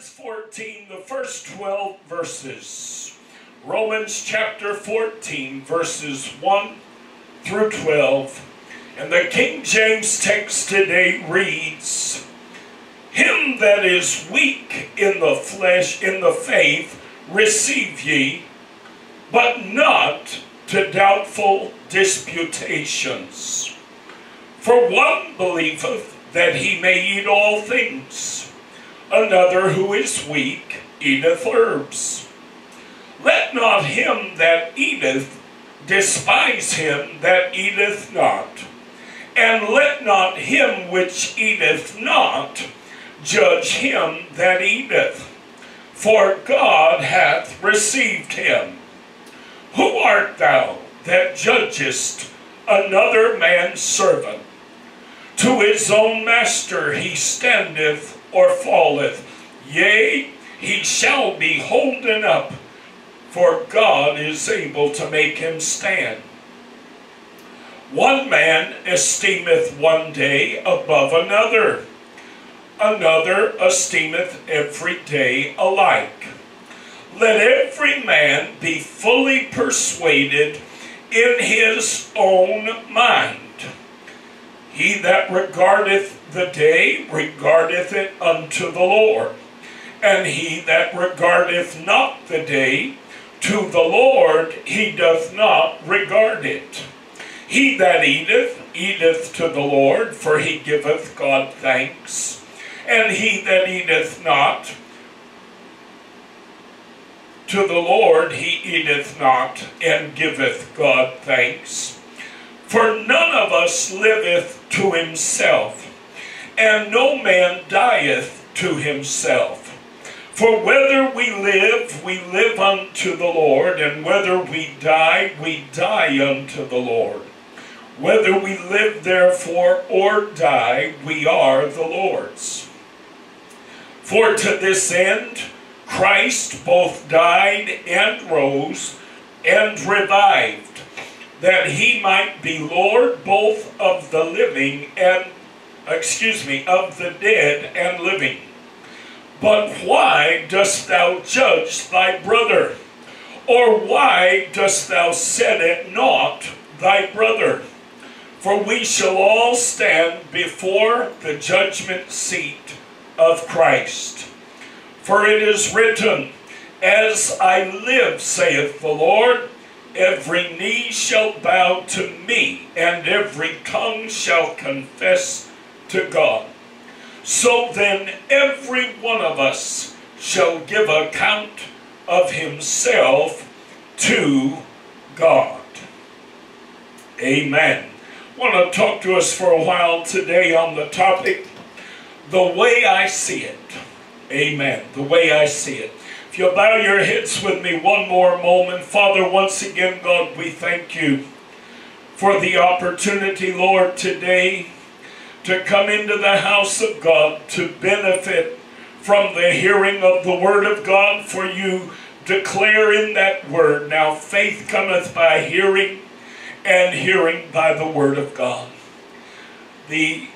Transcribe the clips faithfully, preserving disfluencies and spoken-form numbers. Romans fourteen, the first twelve verses. Romans chapter fourteen, verses one through twelve. And the King James text today reads, "Him that is weak in the flesh, in the faith, receive ye, but not to doubtful disputations. For one believeth that he may eat all things, another who is weak eateth herbs. Let not him that eateth despise him that eateth not, and let not him which eateth not judge him that eateth, for God hath received him. Who art thou that judgest another man's servant? To his own master he standeth or falleth, yea, he shall be holden up, for God is able to make him stand. One man esteemeth one day above another, another esteemeth every day alike. Let every man be fully persuaded in his own mind. He that regardeth the day regardeth it unto the Lord, and he that regardeth not the day, to the Lord he doth not regard it. He that eateth, eateth to the Lord, for he giveth God thanks. And he that eateth not, to the Lord he eateth not, and giveth God thanks. For none of us liveth to himself, and no man dieth to himself. For whether we live, we live unto the Lord, and whether we die, we die unto the Lord. Whether we live, therefore, or die, we are the Lord's. For to this end Christ both died and rose and revived, that he might be Lord both of the living and, excuse me, of the dead and living. But why dost thou judge thy brother? Or why dost thou set at naught thy brother? For we shall all stand before the judgment seat of Christ. For it is written, As I live, saith the Lord, every knee shall bow to me, and every tongue shall confess to God. So then every one of us shall give account of himself to God." Amen. I want to talk to us for a while today on the topic, the way I see it. Amen. The way I see it. If you'll bow your heads with me one more moment. Father, once again, God, we thank you for the opportunity, Lord, today to come into the house of God, to benefit from the hearing of the word of God, for you declare in that word, now faith cometh by hearing, and hearing by the word of God. The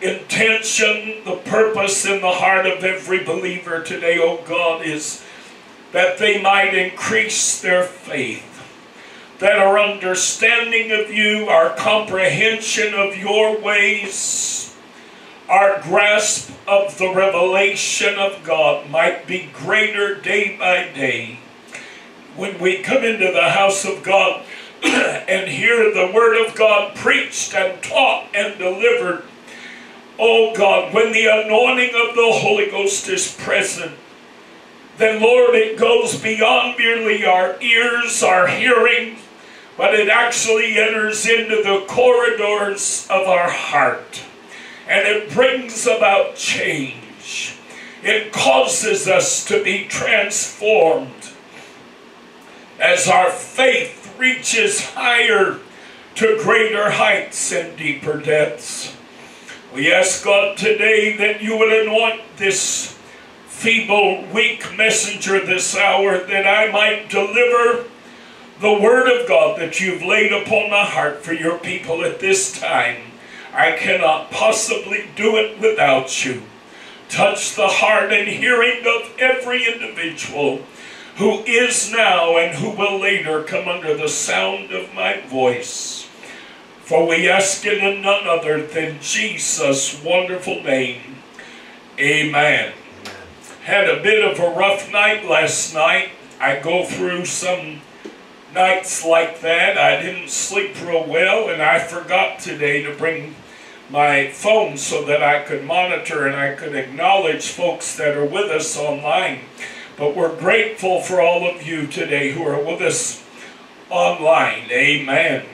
intention, the purpose in the heart of every believer today, oh God, is that they might increase their faith, that our understanding of you, our comprehension of your ways, our grasp of the revelation of God might be greater day by day. When we come into the house of God and hear the word of God preached and taught and delivered, oh God, when the anointing of the Holy Ghost is present, then Lord, it goes beyond merely our ears, our hearing, but it actually enters into the corridors of our heart. And it brings about change. It causes us to be transformed as our faith reaches higher to greater heights and deeper depths. We ask God today that you would anoint this feeble, weak messenger this hour, that I might deliver the word of God that you've laid upon my heart for your people at this time. I cannot possibly do it without you. touch the heart and hearing of every individual who is now and who will later come under the sound of my voice. For we ask it in none other than Jesus' wonderful name. Amen. Had a bit of a rough night last night. I go through some nights like that. I didn't sleep real well, and I forgot today to bring my phone so that I could monitor and I could acknowledge folks that are with us online. But we're grateful for all of you today who are with us online. Amen.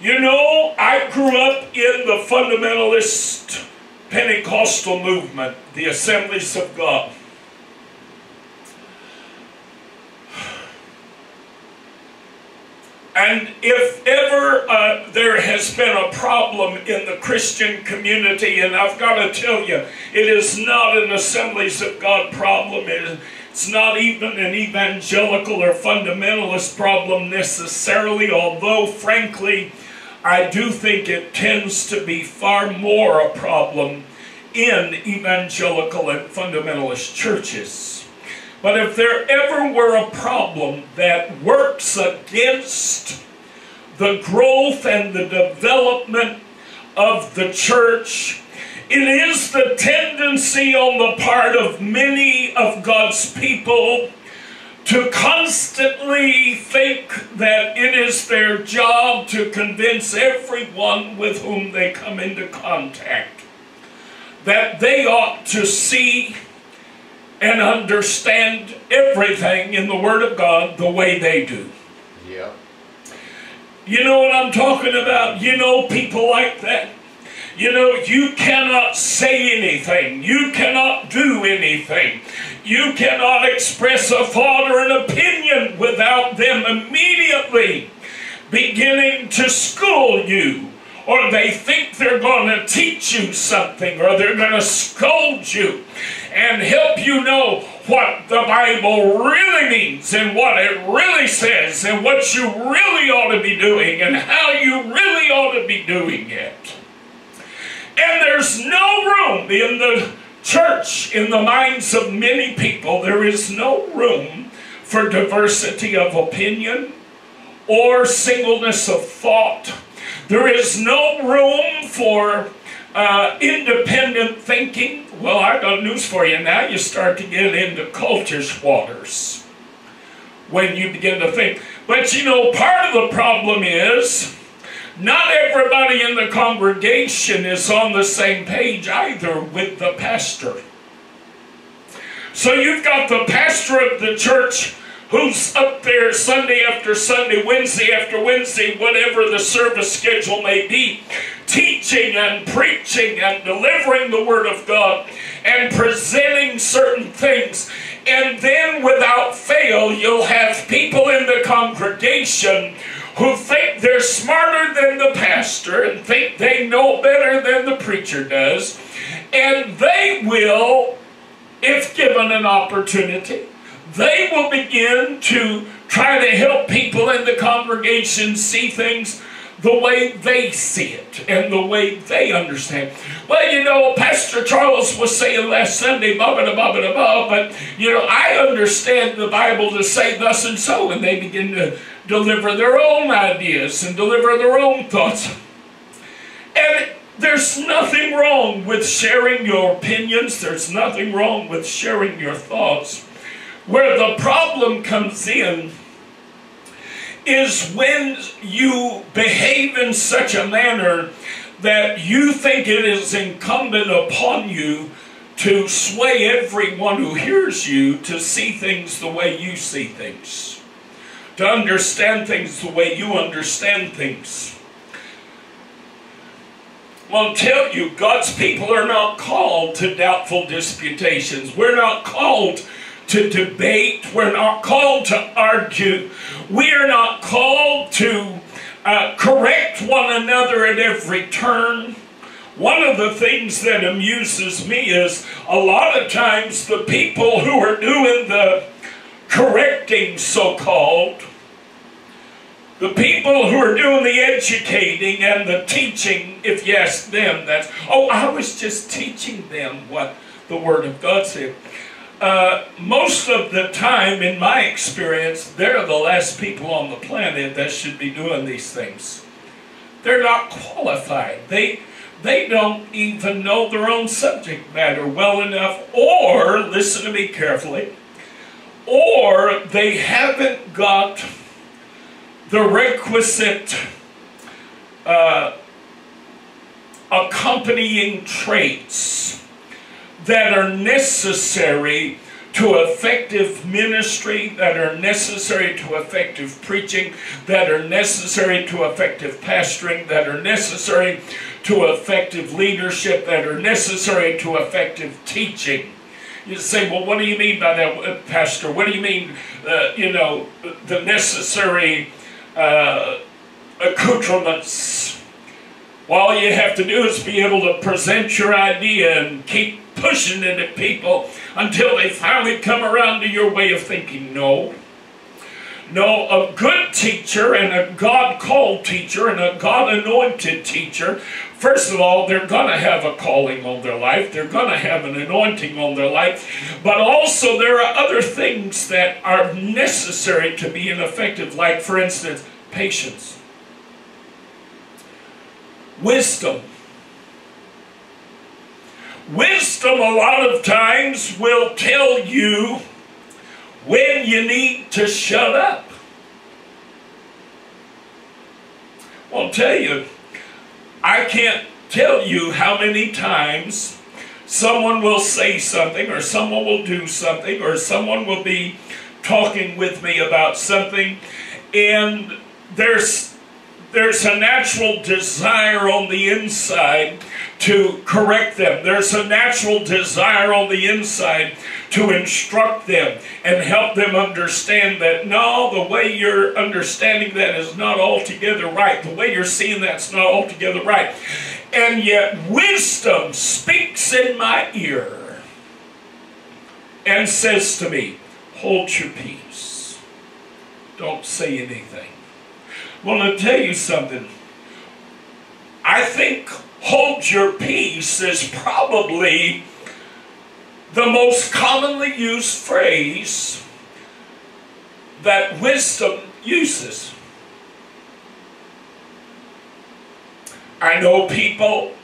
You know, I grew up in the fundamentalist Pentecostal movement, the Assemblies of God. And if ever uh, there has been a problem in the Christian community, and I've got to tell you, it is not an Assemblies of God problem. It's not even an evangelical or fundamentalist problem necessarily, although frankly, I do think it tends to be far more a problem in evangelical and fundamentalist churches. But if there ever were a problem that works against the growth and the development of the church, it is the tendency on the part of many of God's people to constantly think that it is their job to convince everyone with whom they come into contact that they ought to see and understand everything in the Word of God the way they do. Yeah. You know what I'm talking about? You know people like that. You know, you cannot say anything. You cannot do anything. You cannot express a thought or an opinion without them immediately beginning to school you. Or they think they're going to teach you something, or they're going to scold you and help you know what the Bible really means and what it really says and what you really ought to be doing and how you really ought to be doing it. And there's no room in the church, in the minds of many people, there is no room for diversity of opinion or singleness of thought. There is no room for uh, independent thinking. Well, I've got news for you. Now you start to get into cultish waters when you begin to think. But you know, part of the problem is not everybody in the congregation is on the same page either with the pastor. So you've got the pastor of the church who's up there Sunday after Sunday, Wednesday after Wednesday, whatever the service schedule may be, teaching and preaching and delivering the Word of God and presenting certain things. And then without fail, you'll have people in the congregation who think they're smarter than the pastor and think they know better than the preacher does. And they will, if given an opportunity, they will begin to try to help people in the congregation see things the way they see it and the way they understand. Well, you know, Pastor Charles was saying last Sunday, blah, blah, blah, blah, blah, but, you know, I understand the Bible to say thus and so, and they begin to deliver their own ideas and deliver their own thoughts. And there's nothing wrong with sharing your opinions. There's nothing wrong with sharing your thoughts. Where the problem comes in is when you behave in such a manner that you think it is incumbent upon you to sway everyone who hears you to see things the way you see things, to understand things the way you understand things. I'll tell you, God's people are not called to doubtful disputations. We're not called to debate. We're not called to argue. We are not called to uh, correct one another at every turn. One of the things that amuses me is a lot of times the people who are doing the correcting, so-called, the people who are doing the educating and the teaching, if you ask them, that's, oh, I was just teaching them what the Word of God said. Uh, most of the time, in my experience, they're the last people on the planet that should be doing these things. They're not qualified. They, they don't even know their own subject matter well enough, or, listen to me carefully, or they haven't got the requisite uh, accompanying traits that are necessary to effective ministry, that are necessary to effective preaching, that are necessary to effective pastoring, that are necessary to effective leadership, that are necessary to effective teaching. You say, well, what do you mean by that, Pastor? What do you mean, uh, you know, the necessary uh, accoutrements? Well, all you have to do is be able to present your idea and keep pushing it at people until they finally come around to your way of thinking. No. No, a good teacher and a God-called teacher and a God-anointed teacher, first of all, they're going to have a calling on their life. They're going to have an anointing on their life. But also there are other things that are necessary to be effective, like, for instance, patience, wisdom. Wisdom a lot of times will tell you when you need to shut up. I'll tell you, I can't tell you how many times someone will say something or someone will do something or someone will be talking with me about something, and there's There's a natural desire on the inside to correct them. There's a natural desire on the inside to instruct them and help them understand that, no, the way you're understanding that is not altogether right. The way you're seeing that's not altogether right. And yet wisdom speaks in my ear and says to me, hold your peace. Don't say anything. Well, I'll tell you something. I think hold your peace is probably the most commonly used phrase that wisdom uses. I know people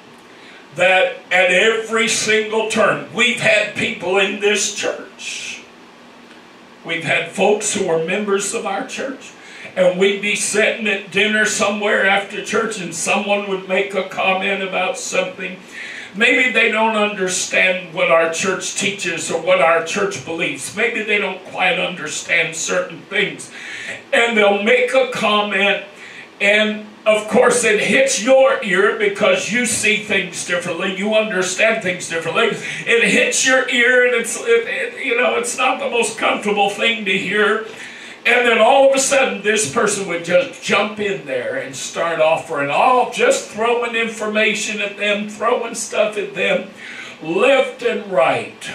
that at every single turn, we've had people in this church. We've had folks who are members of our church. And we'd be sitting at dinner somewhere after church and someone would make a comment about something. Maybe they don't understand what our church teaches or what our church believes. Maybe they don't quite understand certain things. And they'll make a comment, and of course it hits your ear because you see things differently. You understand things differently. It hits your ear, and it's it, it, you know, it's not the most comfortable thing to hear. And then all of a sudden, this person would just jump in there and start offering all, just throwing information at them, throwing stuff at them, left and right.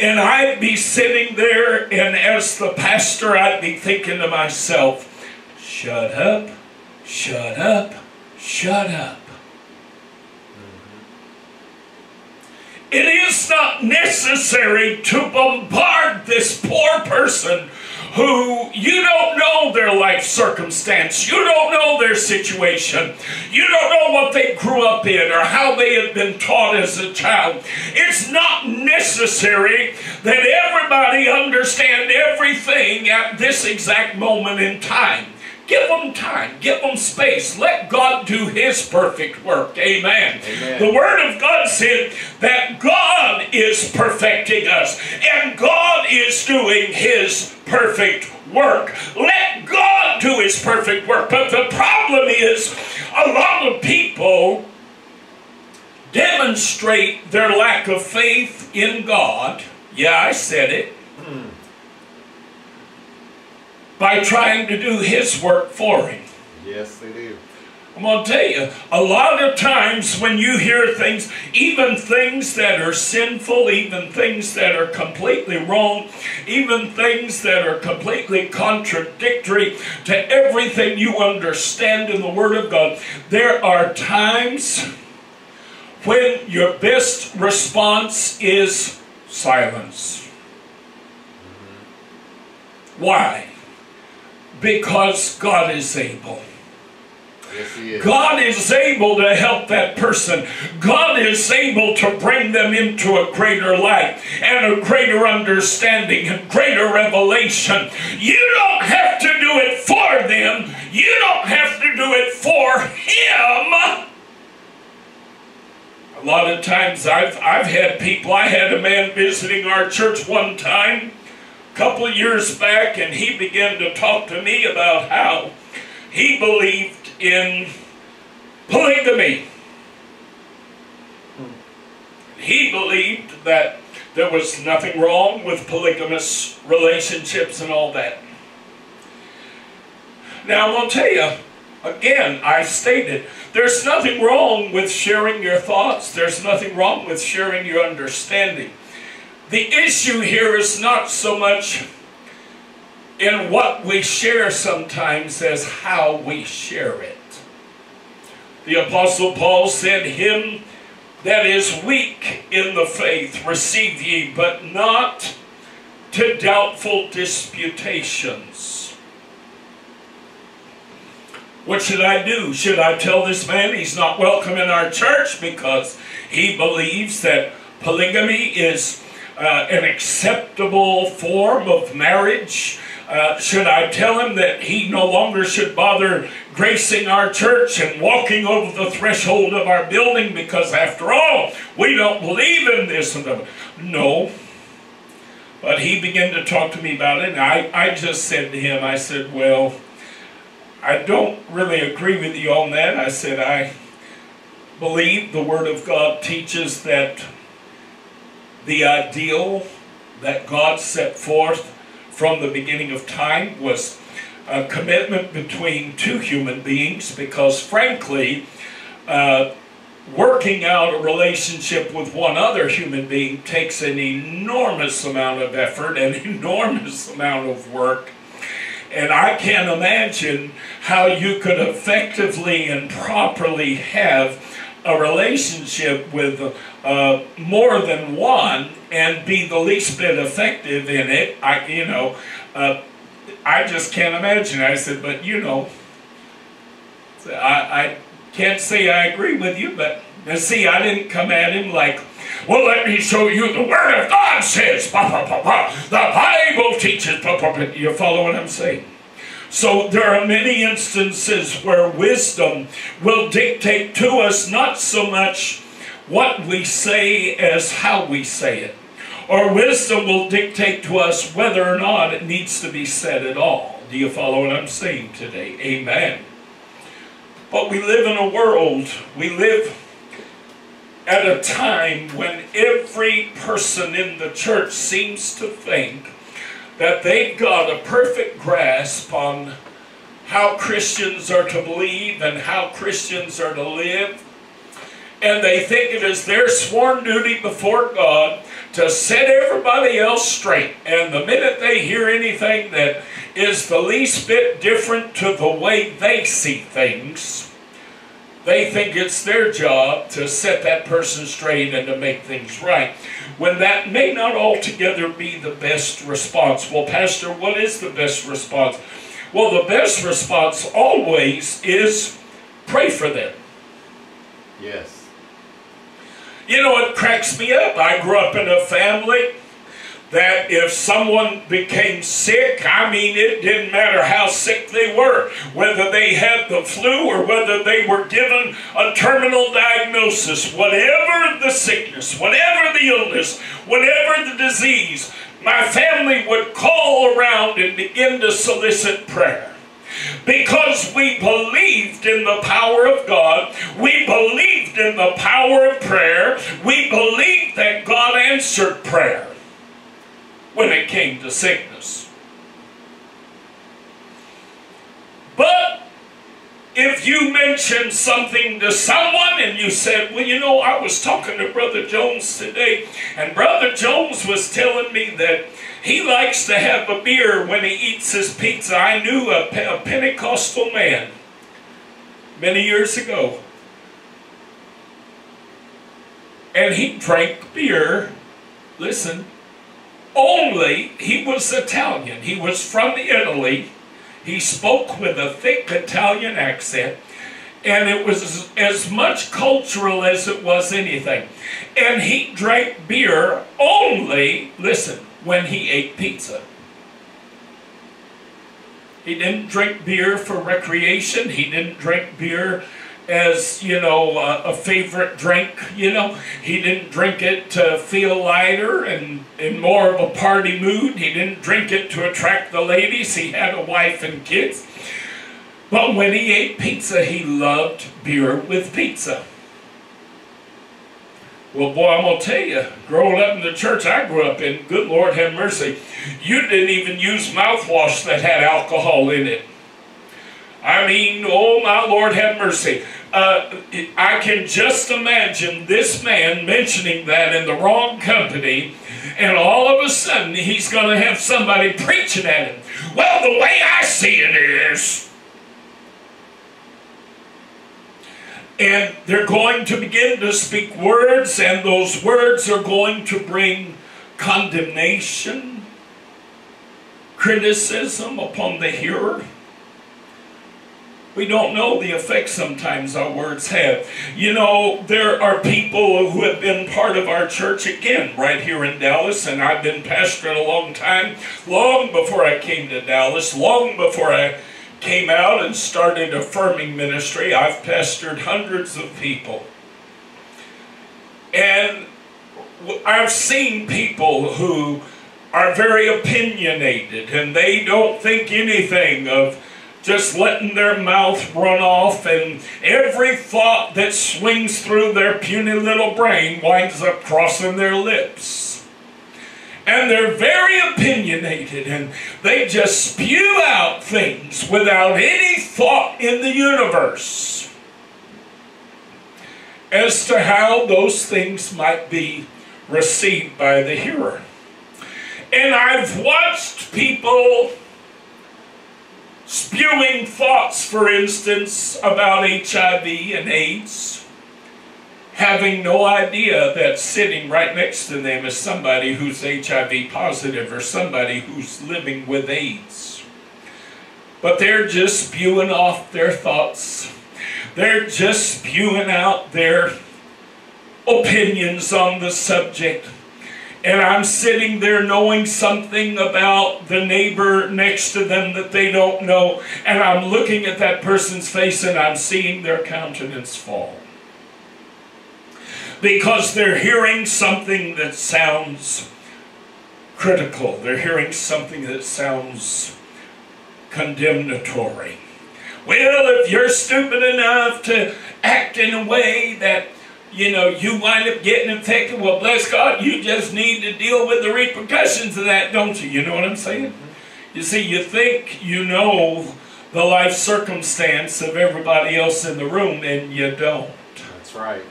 And I'd be sitting there, and as the pastor, I'd be thinking to myself, shut up, shut up, shut up. It is not necessary to bombard this poor person who you don't know their life circumstance. You don't know their situation. You don't know what they grew up in or how they have been taught as a child. It's not necessary that everybody understand everything at this exact moment in time. Give them time. Give them space. Let God do His perfect work. Amen. Amen. The Word of God said that God is perfecting us, and God is doing His perfect work. Let God do His perfect work. But the problem is a lot of people demonstrate their lack of faith in God. Yeah, I said it. Mm. By trying to do His work for Him. Yes, they do. I'm going to tell you, a lot of times when you hear things, even things that are sinful, even things that are completely wrong, even things that are completely contradictory to everything you understand in the Word of God, there are times when your best response is silence. Why? Because God is able. Yes, He is. God is able to help that person. God is able to bring them into a greater light and a greater understanding and greater revelation. You don't have to do it for them. You don't have to do it for Him. A lot of times I've, I've had people, I had a man visiting our church one time, a couple of years back, and he began to talk to me about how he believed in polygamy. He believed that there was nothing wrong with polygamous relationships and all that. Now, I'm going to tell you, again, I've stated, there's nothing wrong with sharing your thoughts. There's nothing wrong with sharing your understanding. The issue here is not so much in what we share sometimes as how we share it. The Apostle Paul said, "Him that is weak in the faith receive ye, but not to doubtful disputations." What should I do? Should I tell this man he's not welcome in our church because he believes that polygamy is Uh, an acceptable form of marriage? Uh, should I tell him that he no longer should bother gracing our church and walking over the threshold of our building because, after all, we don't believe in this and that? No. But he began to talk to me about it, and I, I just said to him, I said, well, I don't really agree with you on that. I said, I believe the Word of God teaches that the ideal that God set forth from the beginning of time was a commitment between two human beings, because frankly, uh, working out a relationship with one other human being takes an enormous amount of effort, an enormous amount of work. And I can't imagine how you could effectively and properly have a relationship with uh, more than one and be the least bit effective in it. I, you know, uh, I just can't imagine. I said, but you know, I, I can't say I agree with you, but now see, I didn't come at him like, well, let me show you the Word of God says, bah, bah, bah, bah. The Bible teaches, bah, bah, bah. You follow what I'm saying? So there are many instances where wisdom will dictate to us not so much what we say as how we say it. Or wisdom will dictate to us whether or not it needs to be said at all. Do you follow what I'm saying today? Amen. But we live in a world, we live at a time when every person in the church seems to think that they've got a perfect grasp on how Christians are to believe and how Christians are to live. And they think it is their sworn duty before God to set everybody else straight. And the minute they hear anything that is the least bit different to the way they see things, they think it's their job to set that person straight and to make things right, when that may not altogether be the best response. Well, Pastor, what is the best response? Well, the best response always is pray for them. Yes. You know, it cracks me up. I grew up in a family that if someone became sick, I mean, it didn't matter how sick they were, whether they had the flu or whether they were given a terminal diagnosis, whatever the sickness, whatever the illness, whatever the disease, my family would call around and begin to solicit prayer. Because we believed in the power of God, we believed in the power of prayer, we believed that God answered prayer when it came to sickness. But if you mentioned something to someone and you said, well, you know, I was talking to Brother Jones today, and Brother Jones was telling me that he likes to have a beer when he eats his pizza. I knew a, a Pentecostal man many years ago. and he drank beer. Listen, only he was Italian. He was from Italy. He spoke with a thick Italian accent, and it was as much cultural as it was anything. And he drank beer only, listen, when he ate pizza. He didn't drink beer for recreation. He didn't drink beer as, you know, uh, a favorite drink, you know. He didn't drink it to feel lighter and in more of a party mood. He didn't drink it to attract the ladies. He had a wife and kids. But when he ate pizza, he loved beer with pizza. Well, boy, I'm going to tell you, growing up in the church I grew up in, good Lord have mercy, you didn't even use mouthwash that had alcohol in it. I mean, oh, my Lord have mercy. Uh, I can just imagine this man mentioning that in the wrong company, and all of a sudden he's going to have somebody preaching at him. Well, the way I see it is... And they're going to begin to speak words, and those words are going to bring condemnation, criticism upon the hearer. We don't know the effect sometimes our words have. You know, there are people who have been part of our church, again, right here in Dallas, and I've been pastoring a long time, long before I came to Dallas, long before I came out and started affirming ministry. I've pastored hundreds of people. And I've seen people who are very opinionated, and they don't think anything of just letting their mouth run off, and every thought that swings through their puny little brain winds up crossing their lips. And they're very opinionated, and they just spew out things without any thought in the universe as to how those things might be received by the hearer. And I've watched people spewing thoughts, for instance, about H I V and AIDS, having no idea that sitting right next to them is somebody who's H I V positive or somebody who's living with AIDS. But they're just spewing off their thoughts. They're just spewing out their opinions on the subject. And I'm sitting there knowing something about the neighbor next to them that they don't know, and I'm looking at that person's face and I'm seeing their countenance fall, because they're hearing something that sounds critical. They're hearing something that sounds condemnatory. Well, if you're stupid enough to act in a way that, you know, you wind up getting infected, well, bless God, you just need to deal with the repercussions of that, don't you? You know what I'm saying? You see, you think you know the life circumstance of everybody else in the room, and you don't. That's right.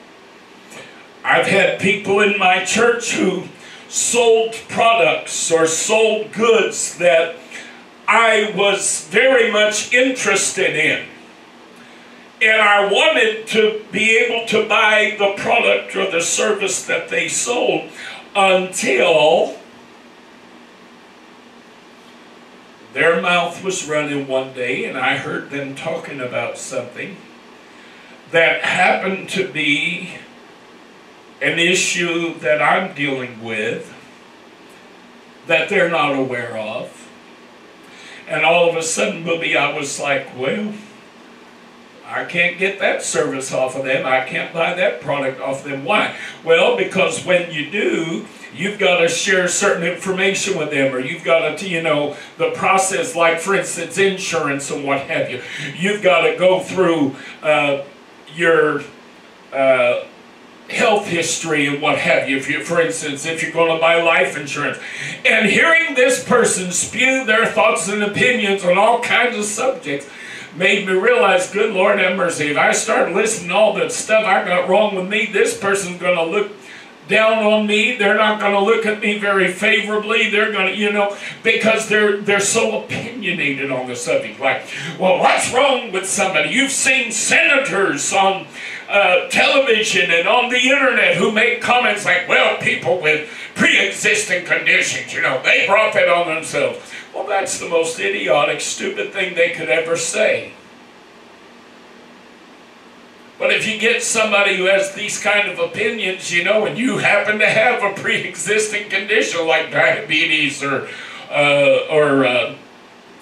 I've had people in my church who sold products or sold goods that I was very much interested in. And I wanted to be able to buy the product or the service that they sold until their mouth was running one day and I heard them talking about something that happened to be an issue that I'm dealing with that they're not aware of. And all of a sudden, Booby, I was like, well, I can't get that service off of them. I can't buy that product off them. Why? Well, because when you do, you've got to share certain information with them, or you've got to, you know, the process, like, for instance, insurance and what have you. You've got to go through uh, your... Uh, health history and what have you, if you, for instance, if you're going to buy life insurance. And hearing this person spew their thoughts and opinions on all kinds of subjects made me realize, good Lord have mercy, if I start listening to all that stuff I got wrong with me, this person's going to look down on me. They're not going to look at me very favorably. They're going to, you know, because they're they're so opinionated on the subject. Like, well, what's wrong with somebody? You've seen senators on uh, television and on the internet who make comments like, well, people with pre-existing conditions, you know, they brought that on themselves. Well, that's the most idiotic, stupid thing they could ever say. But if you get somebody who has these kind of opinions, you know, and you happen to have a pre-existing condition like diabetes or uh, or uh,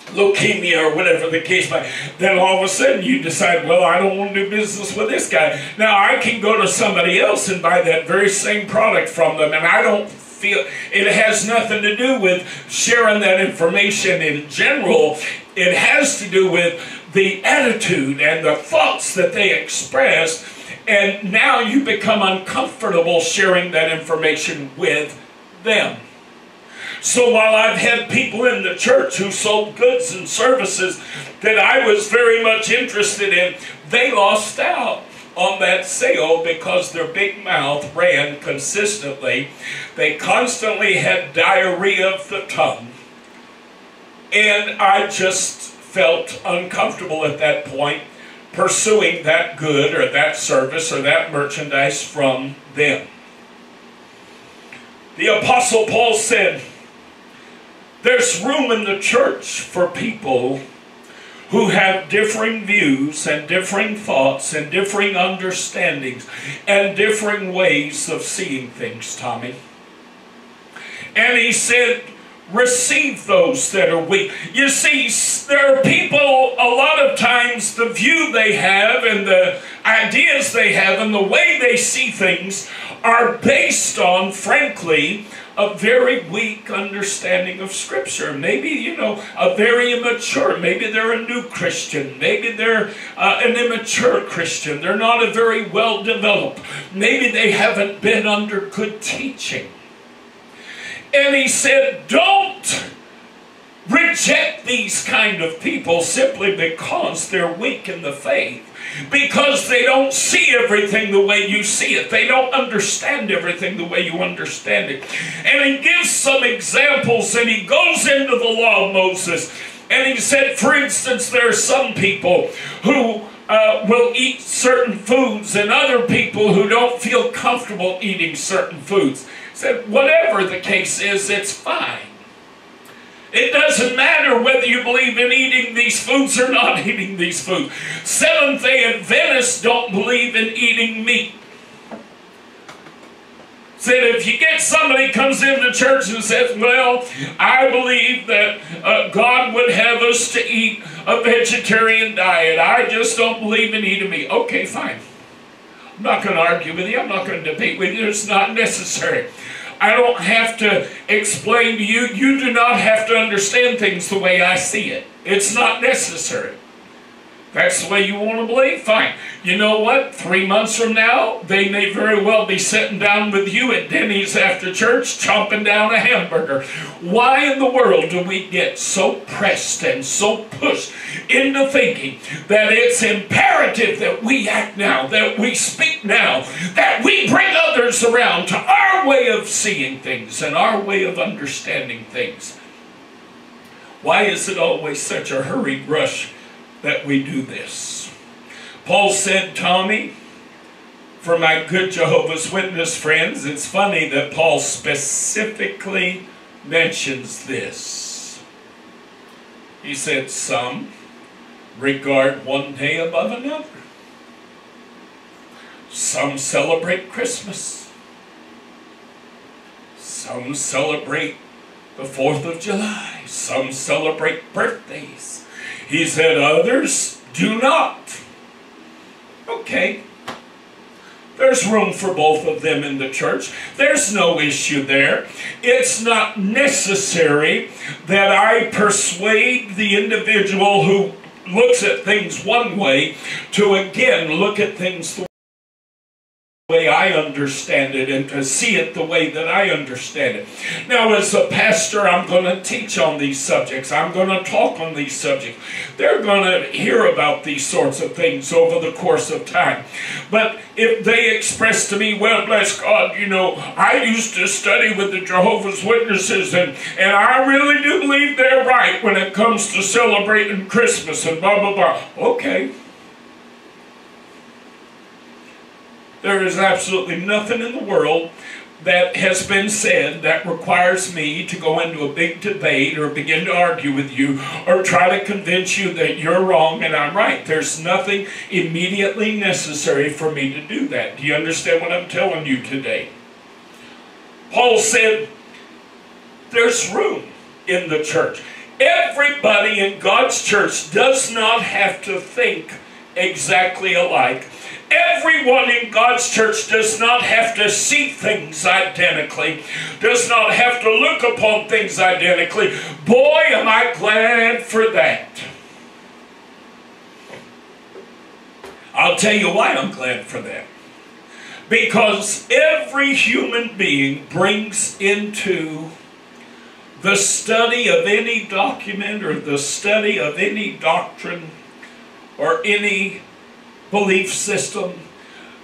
leukemia or whatever the case might be, then all of a sudden you decide, well, I don't want to do business with this guy. Now, I can go to somebody else and buy that very same product from them, and I don't feel, it has nothing to do with sharing that information in general. It has to do with the attitude and the thoughts that they express, and now you become uncomfortable sharing that information with them. So while I've had people in the church who sold goods and services that I was very much interested in, they lost out on that sale because their big mouth ran consistently. They constantly had diarrhea of the tongue. And I just felt uncomfortable at that point pursuing that good or that service or that merchandise from them. The Apostle Paul said, there's room in the church for people who have differing views and differing thoughts and differing understandings and differing ways of seeing things, Tommy. And he said, receive those that are weak. You see, there are people, a lot of times, the view they have and the ideas they have and the way they see things are based on, frankly, a very weak understanding of Scripture. Maybe, you know, a very immature. Maybe they're a new Christian. Maybe they're uh, an immature Christian. They're not a very well-developed. Maybe they haven't been under good teaching. And he said, don't reject these kind of people simply because they're weak in the faith, because they don't see everything the way you see it. They don't understand everything the way you understand it. And he gives some examples, and he goes into the law of Moses. And he said, for instance, there are some people who Uh, will eat certain foods and other people who don't feel comfortable eating certain foods. Said, whatever the case is, it's fine. It doesn't matter whether you believe in eating these foods or not eating these foods. Seventh-day Adventists don't believe in eating meat. Said, if you get somebody comes into church and says, well, I believe that uh, God would have us to eat a vegetarian diet. I just don't believe in eating meat. Okay, fine. I'm not going to argue with you. I'm not going to debate with you. It's not necessary. I don't have to explain to you. You do not have to understand things the way I see it. It's not necessary. That's the way you want to believe? Fine. You know what? Three months from now, they may very well be sitting down with you at Denny's after church, chomping down a hamburger. Why in the world do we get so pressed and so pushed into thinking that it's imperative that we act now, that we speak now, that we bring others around to our way of seeing things and our way of understanding things? Why is it always such a hurried rush that we do this? Paul said, Tommy, for my good Jehovah's Witness friends, it's funny that Paul specifically mentions this. He said, some regard one day above another. Some celebrate Christmas. Some celebrate the fourth of July. Some celebrate birthdays. He said, others do not. Okay. There's room for both of them in the church. There's no issue there. It's not necessary that I persuade the individual who looks at things one way to again look at things the way I understand it and to see it the way that I understand it. Now, as a pastor, I'm going to teach on these subjects. I'm going to talk on these subjects. They're going to hear about these sorts of things over the course of time. But if they express to me, well, bless God, you know, I used to study with the Jehovah's Witnesses, and, and I really do believe they're right when it comes to celebrating Christmas and blah, blah, blah. Okay. There is absolutely nothing in the world that has been said that requires me to go into a big debate or begin to argue with you or try to convince you that you're wrong and I'm right. There's nothing immediately necessary for me to do that. Do you understand what I'm telling you today? Paul said, there's room in the church. Everybody in God's church does not have to think exactly alike. Everyone in God's church does not have to see things identically, does not have to look upon things identically. Boy, am I glad for that. I'll tell you why I'm glad for that. Because every human being brings into the study of any document or the study of any doctrine or any belief system,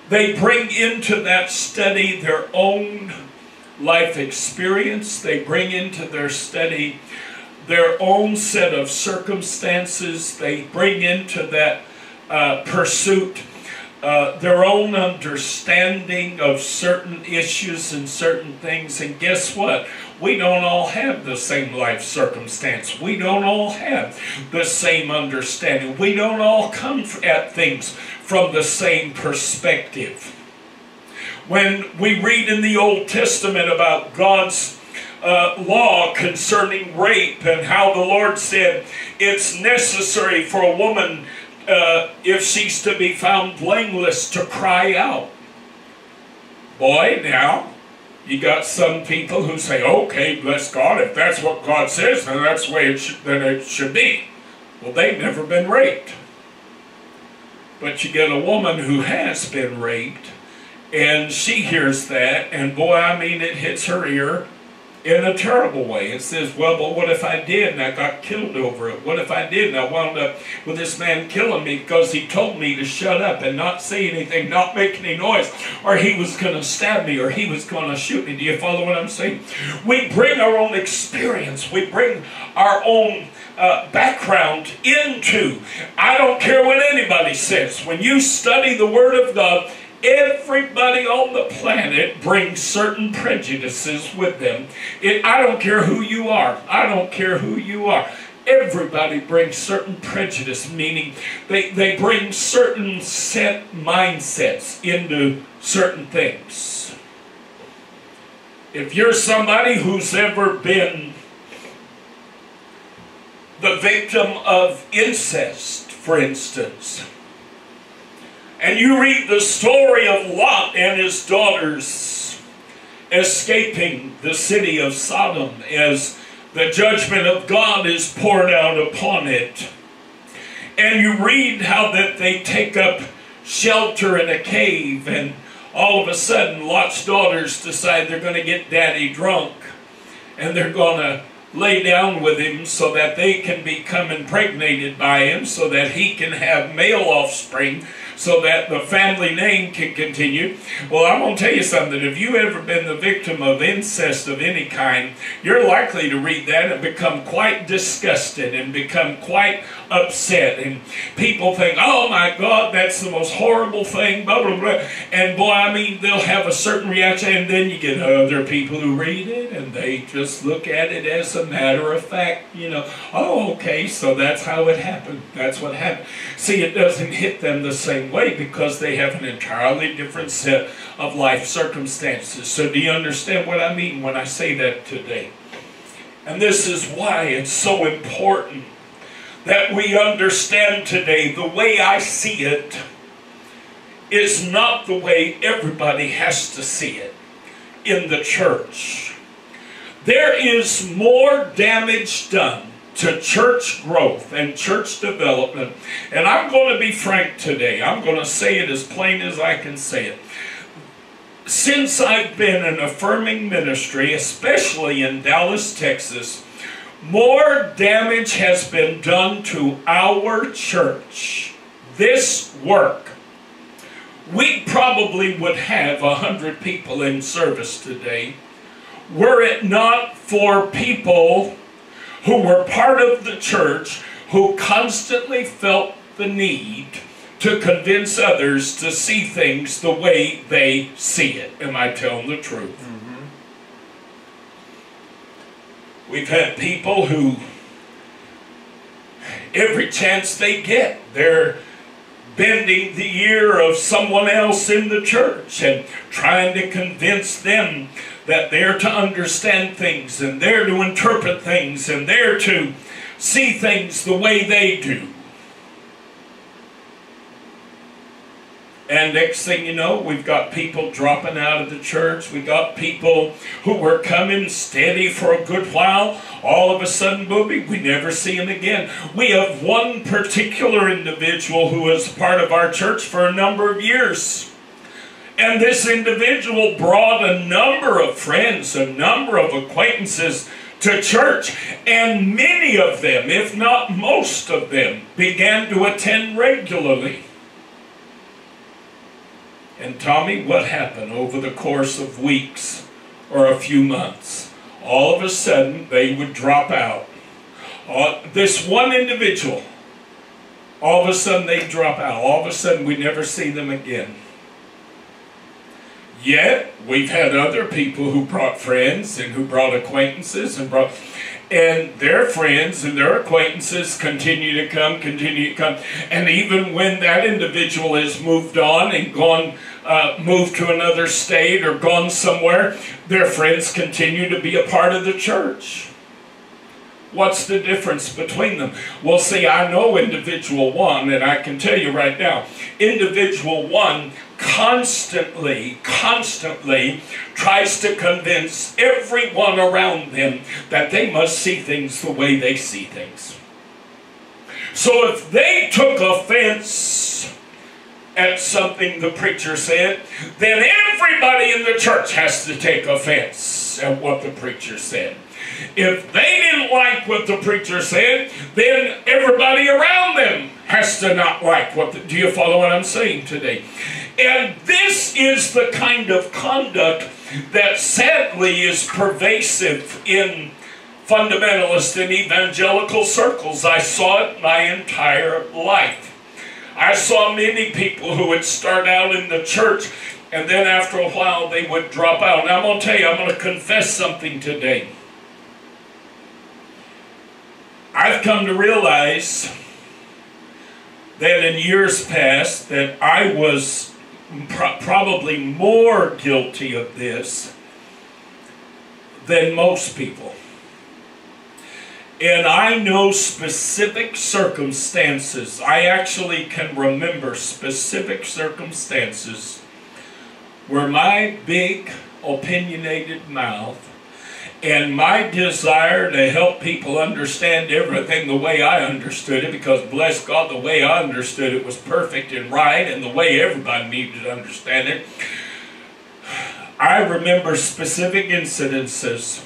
they bring into that study their own life experience. They bring into their study their own set of circumstances. They bring into that uh, pursuit uh, their own understanding of certain issues and certain things. And guess what? We don't all have the same life circumstance. We don't all have the same understanding. We don't all come at things from the same perspective. When we read in the Old Testament about God's uh, law concerning rape and how the Lord said it's necessary for a woman, uh, if she's to be found blameless, to cry out. Boy, now, you got some people who say, okay, bless God, if that's what God says, then that's the way it should, then it should be. Well, they've never been raped. But you get a woman who has been raped, and she hears that, and boy, I mean, it hits her ear in a terrible way. It says, well, but what if I did and I got killed over it? What if I did and I wound up with this man killing me because he told me to shut up and not say anything, not make any noise, or he was going to stab me, or he was going to shoot me? Do you follow what I'm saying? We bring our own experience. We bring our own uh, background into. I don't care what anybody says. When you study the Word of God, everybody on the planet brings certain prejudices with them. It, I don't care who you are. I don't care who you are. Everybody brings certain prejudice, meaning they, they bring certain set mindsets into certain things. If you're somebody who's ever been the victim of incest, for instance, and you read the story of Lot and his daughters escaping the city of Sodom as the judgment of God is poured out upon it. And you read how that they take up shelter in a cave, and all of a sudden Lot's daughters decide they're going to get daddy drunk, and they're going to lay down with him so that they can become impregnated by him, so that he can have male offspring, so that the family name can continue. Well, I'm going to tell you something. If you've ever been the victim of incest of any kind, you're likely to read that and become quite disgusted and become quite upset. And people think, oh my God, that's the most horrible thing, blah, blah, blah. And boy, I mean, they'll have a certain reaction. And then you get other people who read it and they just look at it as a matter of fact. You know, oh, okay, so that's how it happened. That's what happened. See, it doesn't hit them the same way because they have an entirely different set of life circumstances. So do you understand what I mean when I say that today? And this is why it's so important that we understand today, the way I see it is not the way everybody has to see it in the church. There is more damage done to church growth and church development. And I'm going to be frank today. I'm going to say it as plain as I can say it. since I've been in affirming ministry, especially in Dallas, Texas, more damage has been done to our church, this work. We probably would have a hundred people in service today were it not for people who were part of the church who constantly felt the need to convince others to see things the way they see it. Am I telling the truth? Mm-hmm. We've had people who, every chance they get, they're bending the ear of someone else in the church and trying to convince them that they're to understand things and they're to interpret things and they're to see things the way they do. And next thing you know, we've got people dropping out of the church. We've got people who were coming steady for a good while. All of a sudden, booby, we never see them again. We have one particular individual who was part of our church for a number of years. And this individual brought a number of friends, a number of acquaintances to church. And many of them, if not most of them, began to attend regularly. And Tommy, what happened over the course of weeks or a few months? All of a sudden, they would drop out. Uh, this one individual, all of a sudden they'd drop out. All of a sudden, we never see them again. Yet, we've had other people who brought friends and who brought acquaintances and brought... And their friends and their acquaintances continue to come, continue to come. And even when that individual has moved on and gone, uh, moved to another state or gone somewhere, their friends continue to be a part of the church. What's the difference between them? Well, see, I know individual one, and I can tell you right now, individual one constantly, constantly tries to convince everyone around them that they must see things the way they see things. So if they took offense at something the preacher said, then everybody in the church has to take offense at what the preacher said. If they didn't like what the preacher said, then everybody around them has to not like what the... Do you follow what I'm saying today? And this is the kind of conduct that sadly is pervasive in fundamentalist and evangelical circles. I saw it my entire life. I saw many people who would start out in the church and then after a while they would drop out. And I'm going to tell you, I'm going to confess something today. I've come to realize that in years past that I was pro- probably more guilty of this than most people. And I know specific circumstances. I actually can remember specific circumstances where my big opinionated mouth and my desire to help people understand everything the way I understood it, because bless God, the way I understood it was perfect and right and the way everybody needed to understand it. I remember specific incidences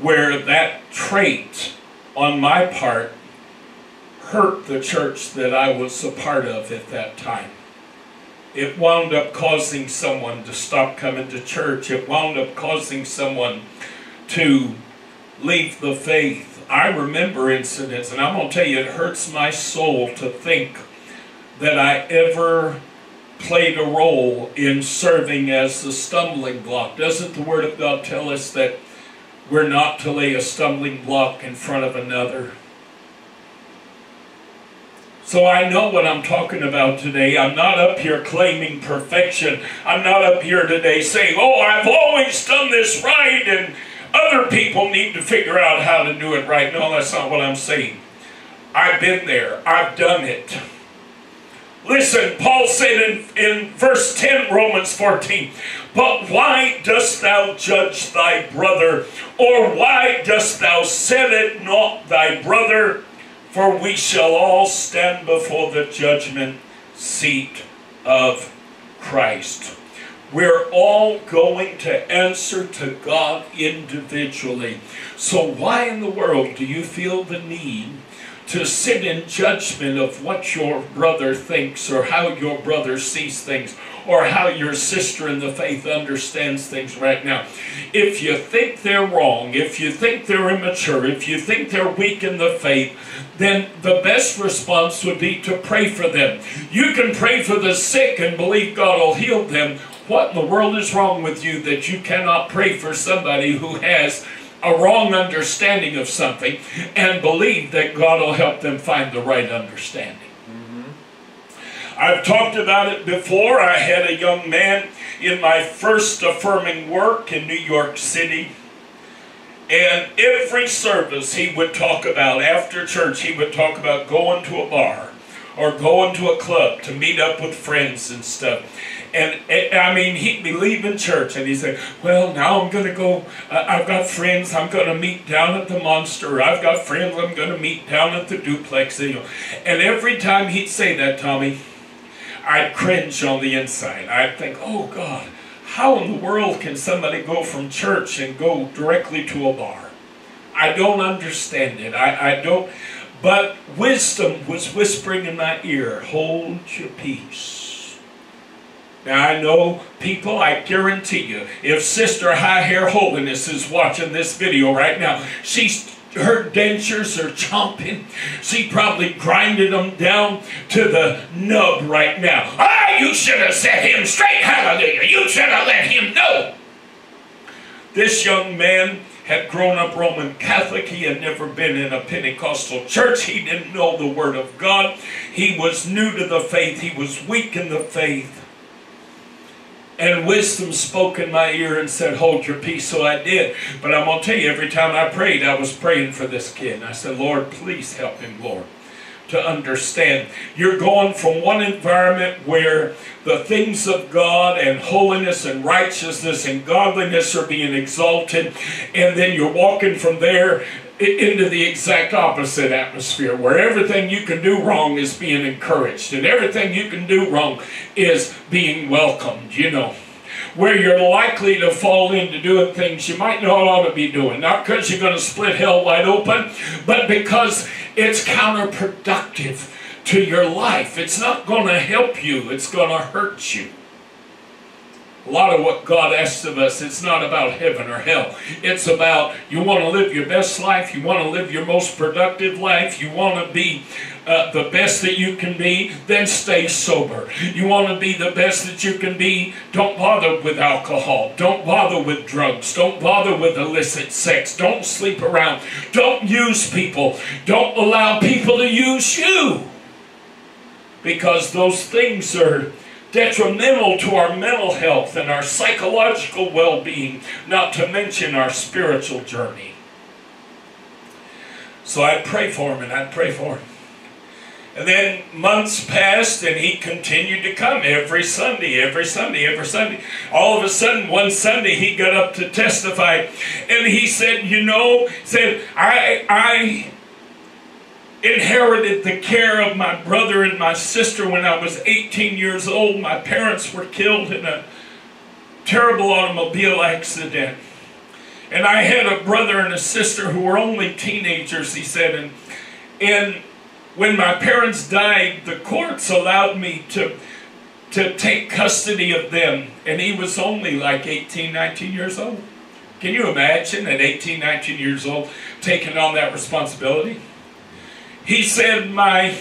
where that trait on my part hurt the church that I was a part of at that time. It wound up causing someone to stop coming to church. It wound up causing someone to leave the faith. I remember incidents, and I'm going to tell you, it hurts my soul to think that I ever played a role in serving as the stumbling block. Doesn't the Word of God tell us that we're not to lay a stumbling block in front of another? So I know what I'm talking about today. I'm not up here claiming perfection. I'm not up here today saying, oh, I've always done this right, and other people need to figure out how to do it right. No, that's not what I'm saying. I've been there. I've done it. Listen, Paul said in, in verse ten, Romans fourteen, but why dost thou judge thy brother? Or why dost thou set at naught thy brother? For we shall all stand before the judgment seat of Christ. We're all going to answer to God individually. So why in the world do you feel the need to sit in judgment of what your brother thinks or how your brother sees things or how your sister in the faith understands things right now? If you think they're wrong, if you think they're immature, if you think they're weak in the faith, then the best response would be to pray for them. You can pray for the sick and believe God will heal them. What in the world is wrong with you that you cannot pray for somebody who has a wrong understanding of something and believe that God will help them find the right understanding? I've talked about it before. I had a young man in my first affirming work in New York City, and every service he would talk about, after church, he would talk about going to a bar or going to a club to meet up with friends and stuff. And, and I mean, he'd be leaving church and he'd say, well, now I'm going to go, uh, I've got friends I'm going to meet down at the Monster, or I've got friends I'm going to meet down at the Duplex. You know. And every time he'd say that, Tommy, I'd cringe on the inside. I'd think, oh God, how in the world can somebody go from church and go directly to a bar? I don't understand it. I, I don't. But wisdom was whispering in my ear, hold your peace. Now I know people, I guarantee you, if Sister High Hair Holiness is watching this video right now, she's her dentures are chomping. She probably grinded them down to the nub right now. Ah, you should have set him straight, hallelujah. You should have let him know. This young man had grown up Roman Catholic. He had never been in a Pentecostal church. He didn't know the Word of God. He was new to the faith. He was weak in the faith. And wisdom spoke in my ear and said, hold your peace. So I did. But I'm going to tell you, every time I prayed, I was praying for this kid. I said, Lord, please help him, Lord, to understand. You're going from one environment where the things of God and holiness and righteousness and godliness are being exalted, and then you're walking from there into the exact opposite atmosphere where everything you can do wrong is being encouraged and everything you can do wrong is being welcomed, you know. Where you're likely to fall into doing things you might not ought to be doing. Not because you're going to split hell wide open, but because it's counterproductive to your life. It's not going to help you. It's going to hurt you. A lot of what God asks of us, it's not about heaven or hell. It's about you want to live your best life. You want to live your most productive life. You want to be uh, the best that you can be. Then stay sober. You want to be the best that you can be. Don't bother with alcohol. Don't bother with drugs. Don't bother with illicit sex. Don't sleep around. Don't use people. Don't allow people to use you. Because those things are detrimental to our mental health and our psychological well-being, not to mention our spiritual journey. So I'd pray for him and I'd pray for him. And then months passed and he continued to come every Sunday, every Sunday, every Sunday. All of a sudden, one Sunday, he got up to testify and he said, you know, said, I, I... inherited the care of my brother and my sister when I was eighteen years old. My parents were killed in a terrible automobile accident. And I had a brother and a sister who were only teenagers, he said. And, and when my parents died, the courts allowed me to, to take custody of them. And he was only like eighteen, nineteen years old. Can you imagine at eighteen, nineteen years old taking on that responsibility? He said, my,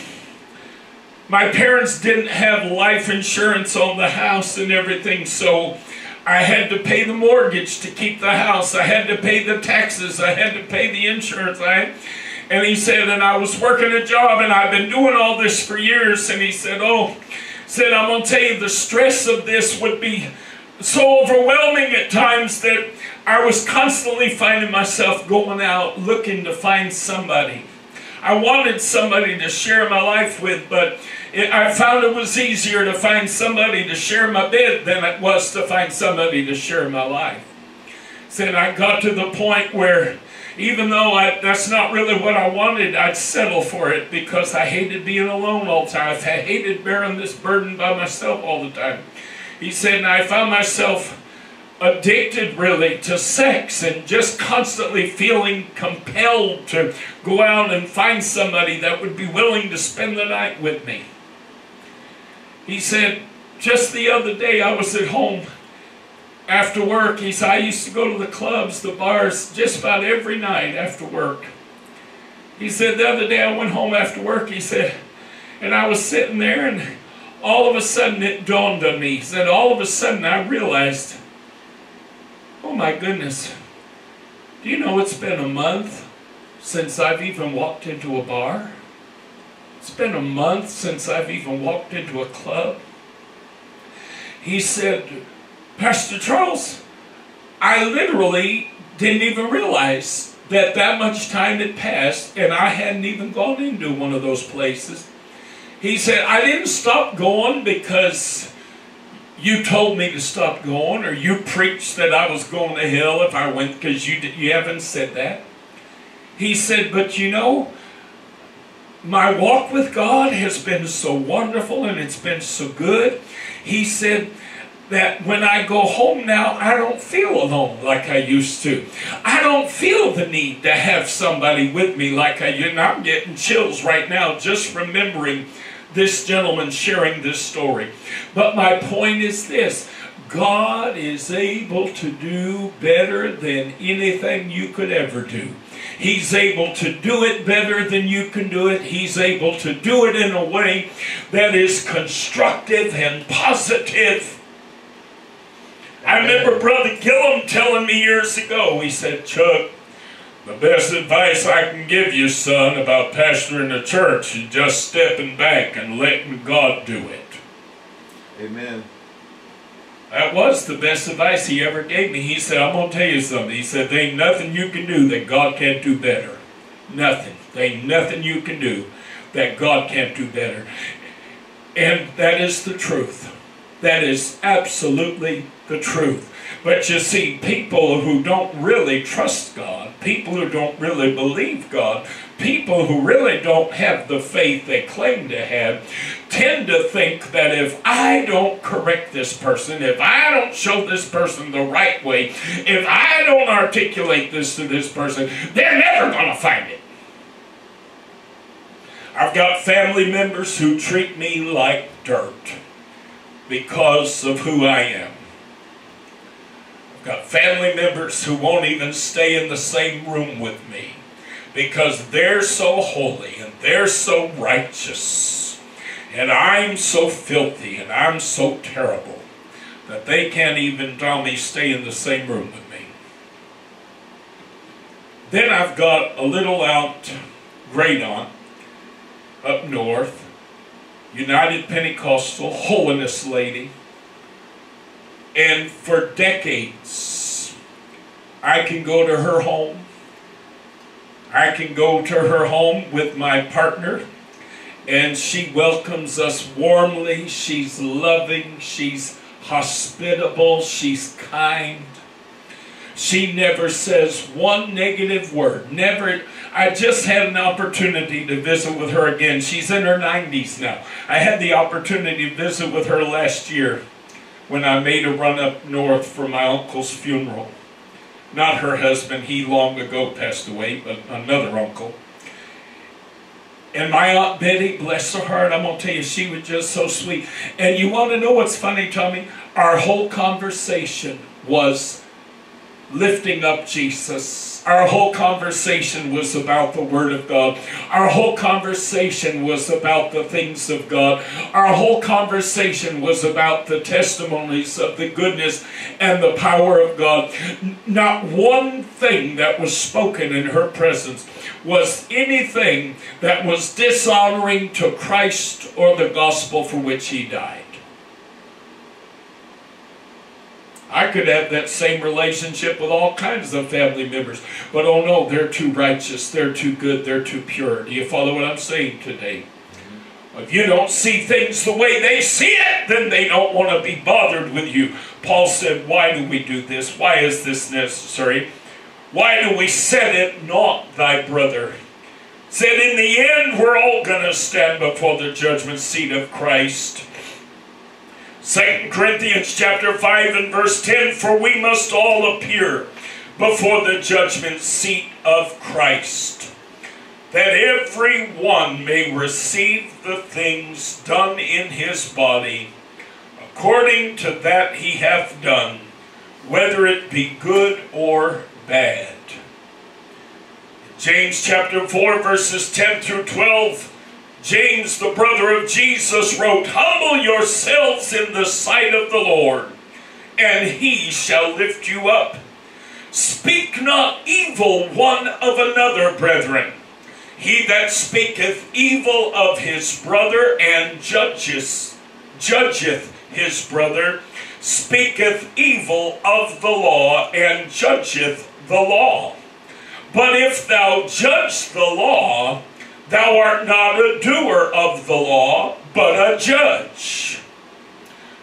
my parents didn't have life insurance on the house and everything, so I had to pay the mortgage to keep the house. I had to pay the taxes. I had to pay the insurance. I, and he said, and I was working a job, and I've been doing all this for years. And he said, oh, said, I'm going to tell you, the stress of this would be so overwhelming at times that I was constantly finding myself going out looking to find somebody. I wanted somebody to share my life with, but it, I found it was easier to find somebody to share my bed than it was to find somebody to share my life. Said I got to the point where even though I, that's not really what I wanted, I'd settle for it because I hated being alone all the time. I hated bearing this burden by myself all the time. He said, and I found myself addicted really to sex and just constantly feeling compelled to go out and find somebody that would be willing to spend the night with me. He said, just the other day I was at home after work. He said, I used to go to the clubs, the bars, just about every night after work. He said, the other day I went home after work, he said, and I was sitting there and all of a sudden it dawned on me. He said, all of a sudden I realized, oh my goodness, do you know it's been a month since I've even walked into a bar? It's been a month since I've even walked into a club. He said, Pastor Charles, I literally didn't even realize that that much time had passed and I hadn't even gone into one of those places. He said, I didn't stop going because you told me to stop going, or you preached that I was going to hell if I went, because you, you haven't said that. He said, but you know, my walk with God has been so wonderful and it's been so good. He said that when I go home now, I don't feel alone like I used to. I don't feel the need to have somebody with me like I used to. I'm getting chills right now just remembering this gentleman sharing this story. But my point is this: God is able to do better than anything you could ever do. He's able to do it better than you can do it. He's able to do it in a way that is constructive and positive. I remember Brother Gillum telling me years ago, he said, Chuck, the best advice I can give you, son, about pastoring the church is just stepping back and letting God do it. Amen. That was the best advice he ever gave me. He said, I'm going to tell you something. He said, there ain't nothing you can do that God can't do better. Nothing. There ain't nothing you can do that God can't do better. And that is the truth. That is absolutely the truth. But you see, people who don't really trust God, people who don't really believe God, people who really don't have the faith they claim to have, tend to think that if I don't correct this person, if I don't show this person the right way, if I don't articulate this to this person, they're never going to find it. I've got family members who treat me like dirt because of who I am. I've got family members who won't even stay in the same room with me because they're so holy and they're so righteous and I'm so filthy and I'm so terrible that they can't even tell me stay in the same room with me. Then I've got a little out great aunt up north, United Pentecostal, holiness lady. And for decades, I can go to her home. I can go to her home with my partner. And she welcomes us warmly. She's loving. She's hospitable. She's kind. She never says one negative word. Never. I just had an opportunity to visit with her again. She's in her nineties now. I had the opportunity to visit with her last year when I made a run up north for my uncle's funeral. Not her husband. He long ago passed away, but another uncle. And my Aunt Betty, bless her heart, I'm going to tell you, she was just so sweet. And you want to know what's funny, Tommy? Our whole conversation was lifting up Jesus. Our whole conversation was about the Word of God. Our whole conversation was about the things of God. Our whole conversation was about the testimonies of the goodness and the power of God. Not one thing that was spoken in her presence was anything that was dishonoring to Christ or the gospel for which He died. I could have that same relationship with all kinds of family members. But oh no, they're too righteous, they're too good, they're too pure. Do you follow what I'm saying today? If you don't see things the way they see it, then they don't want to be bothered with you. Paul said, why do we do this? Why is this necessary? Why do we set it not thy brother? Said in the end, we're all going to stand before the judgment seat of Christ. Second Corinthians chapter five and verse ten, for we must all appear before the judgment seat of Christ, that every one may receive the things done in his body, according to that he hath done, whether it be good or bad. James chapter four verses ten through twelve, James, the brother of Jesus, wrote, "Humble yourselves in the sight of the Lord, and he shall lift you up. Speak not evil one of another, brethren. He that speaketh evil of his brother and judgeth, judgeth his brother, speaketh evil of the law and judgeth the law. But if thou judge the law, thou art not a doer of the law, but a judge.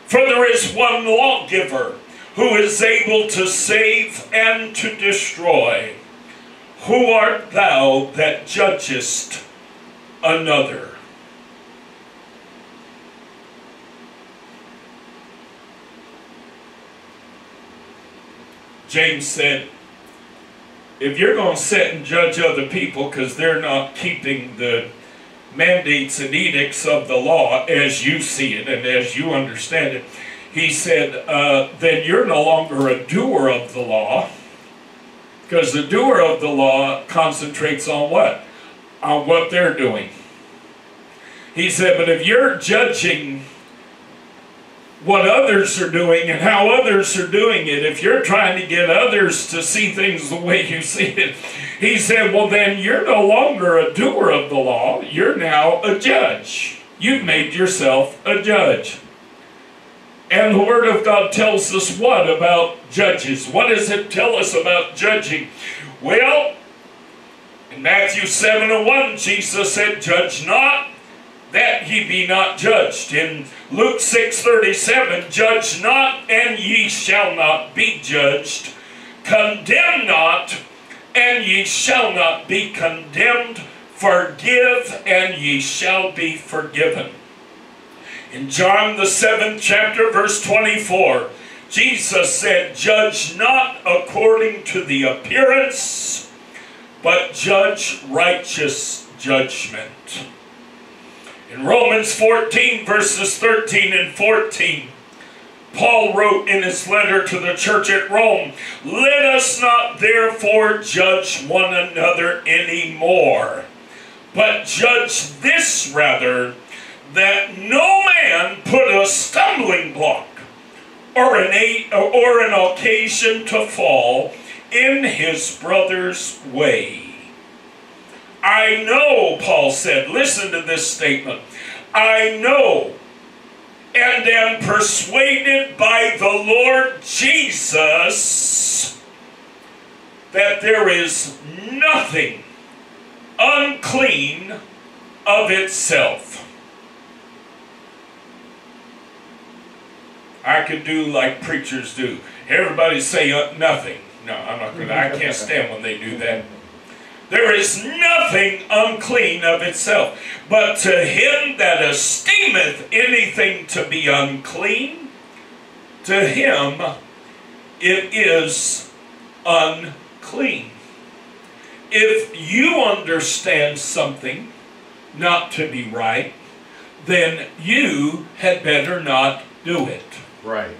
For there is one lawgiver, who is able to save and to destroy. Who art thou that judgest another?" James said, if you're going to sit and judge other people because they're not keeping the mandates and edicts of the law as you see it and as you understand it, he said, uh, then you're no longer a doer of the law, because the doer of the law concentrates on what? On what they're doing. He said, but if you're judging what others are doing and how others are doing it, if you're trying to get others to see things the way you see it, he said, well, then you're no longer a doer of the law. You're now a judge. You've made yourself a judge. And the Word of God tells us what about judges? What does it tell us about judging? Well, in Matthew seven and one, Jesus said, "Judge not, that ye be not judged." In Luke six thirty-seven, "Judge not, and ye shall not be judged. Condemn not, and ye shall not be condemned. Forgive, and ye shall be forgiven." In John the seventh chapter verse twenty-four, Jesus said, "Judge not according to the appearance, but judge righteous judgment." In Romans fourteen verses thirteen and fourteen, Paul wrote in his letter to the church at Rome, "Let us not therefore judge one another anymore, but judge this rather, that no man put a stumbling block or an, a, or an occasion to fall in his brother's way." I know, Paul said, listen to this statement, "I know and am persuaded by the Lord Jesus that there is nothing unclean of itself." I could do like preachers do. Everybody say uh, nothing. No, I'm not going to. I can't stand when they do that. There is nothing unclean of itself. But to him that esteemeth anything to be unclean, to him it is unclean. If you understand something not to be right, then you had better not do it. Right.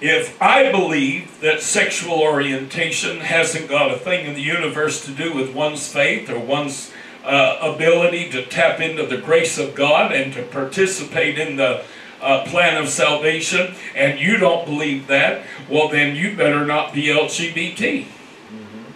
If I believe that sexual orientation hasn't got a thing in the universe to do with one's faith or one's uh, ability to tap into the grace of God and to participate in the uh, plan of salvation, and you don't believe that, well, then you better not be L G B T. Mm-hmm.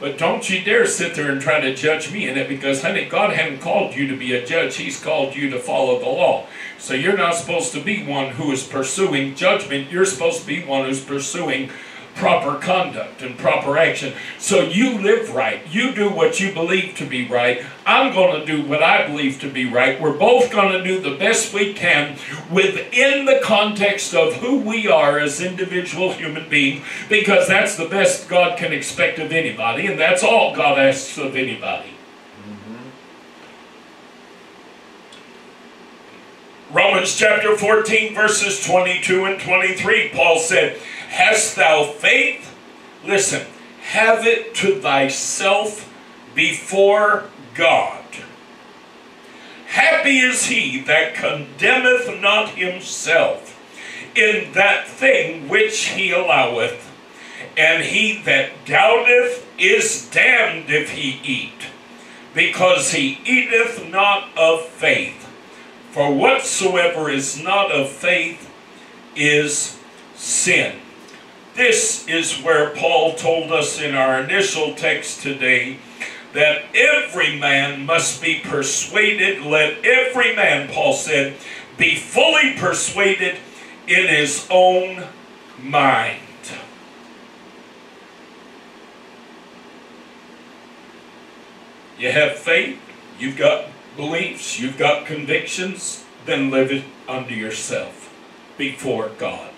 But don't you dare sit there and try to judge me in it, because, honey, God hadn't called you to be a judge. He's called you to follow the law. So you're not supposed to be one who is pursuing judgment. You're supposed to be one who's pursuing proper conduct and proper action. So you live right. You do what you believe to be right. I'm going to do what I believe to be right. We're both going to do the best we can within the context of who we are as individual human beings, because that's the best God can expect of anybody, and that's all God asks of anybody. Romans chapter fourteen, verses twenty-two and twenty-three, Paul said, "Hast thou faith? Listen, have it to thyself before God. Happy is he that condemneth not himself in that thing which he alloweth, and he that doubteth is damned if he eat, because he eateth not of faith. For whatsoever is not of faith is sin." This is where Paul told us in our initial text today that every man must be persuaded. Let every man, Paul said, be fully persuaded in his own mind. You have faith, you've got beliefs, you've got convictions, then live it unto yourself before God.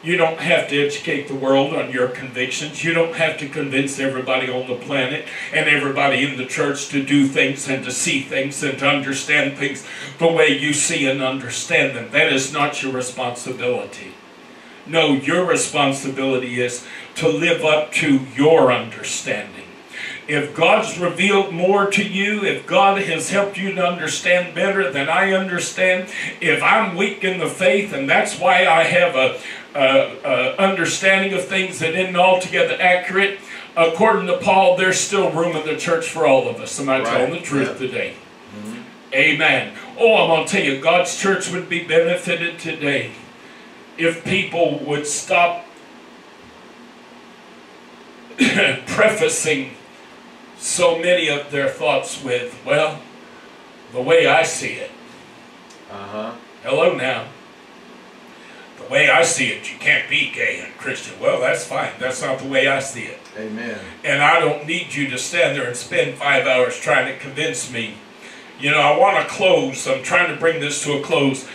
You don't have to educate the world on your convictions. You don't have to convince everybody on the planet and everybody in the church to do things and to see things and to understand things the way you see and understand them. That is not your responsibility. No, your responsibility is to live up to your understanding. If God's revealed more to you, if God has helped you to understand better than I understand, if I'm weak in the faith and that's why I have a, a, a understanding of things that isn't altogether accurate, according to Paul, there's still room in the church for all of us. Am I telling the truth yeah. today? Mm-hmm. Amen. Oh, I'm going to tell you, God's church would be benefited today if people would stop prefacing so many of their thoughts with, well, the way I see it. Uh-huh. Hello now. The way I see it, you can't be gay and Christian. Well, that's fine. That's not the way I see it. Amen. And I don't need you to stand there and spend five hours trying to convince me. You know, I want to close. I'm trying to bring this to a close.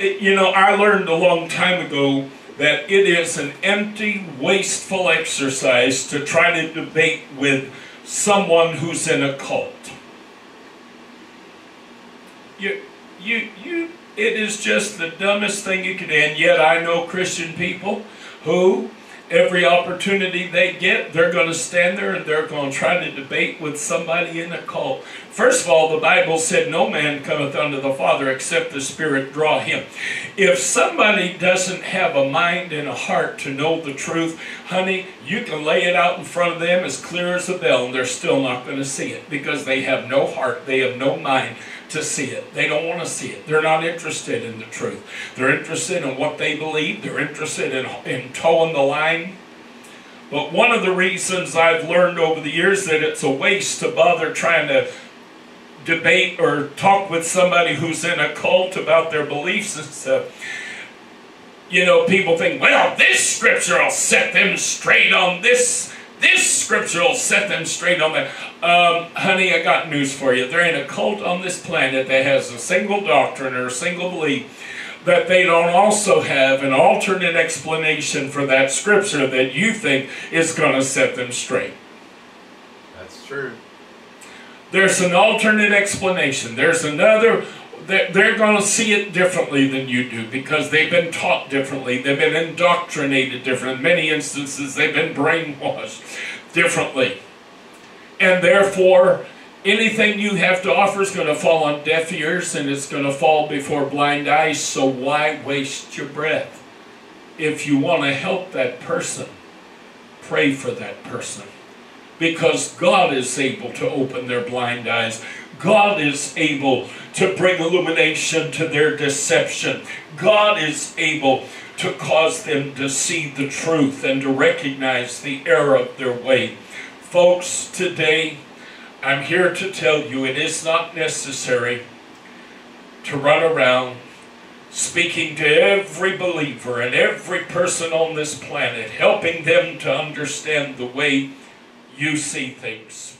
It, you know, I learned a long time ago that it is an empty, wasteful exercise to try to debate with someone who's in a cult. You, you, you, it is just the dumbest thing you could do. And yet I know Christian people who, every opportunity they get, they're going to stand there and they're going to try to debate with somebody in a cult. First of all, the Bible said, "No man cometh unto the Father except the Spirit draw him." If somebody doesn't have a mind and a heart to know the truth, honey, you can lay it out in front of them as clear as a bell, and they're still not going to see it because they have no heart, they have no mind to see it. They don't want to see it. They're not interested in the truth. They're interested in what they believe. They're interested in, in towing the line. But one of the reasons I've learned over the years that it's a waste to bother trying to debate or talk with somebody who's in a cult about their beliefs and stuff. You know, people think, well, this scripture will set them straight on this. This scripture will set them straight on that. Um, honey, I got news for you. There ain't a cult on this planet that has a single doctrine or a single belief that they don't also have an alternate explanation for that scripture that you think is going to set them straight. That's true. There's an alternate explanation. There's another. They're going to see it differently than you do because they've been taught differently. They've been indoctrinated differently. In many instances, they've been brainwashed differently. And therefore, anything you have to offer is going to fall on deaf ears and it's going to fall before blind eyes. So why waste your breath? If you want to help that person, pray for that person. Because God is able to open their blind eyes. God is able to bring illumination to their deception. God is able to cause them to see the truth and to recognize the error of their way. Folks, today, I'm here to tell you it is not necessary to run around speaking to every believer and every person on this planet, helping them to understand the way you see things.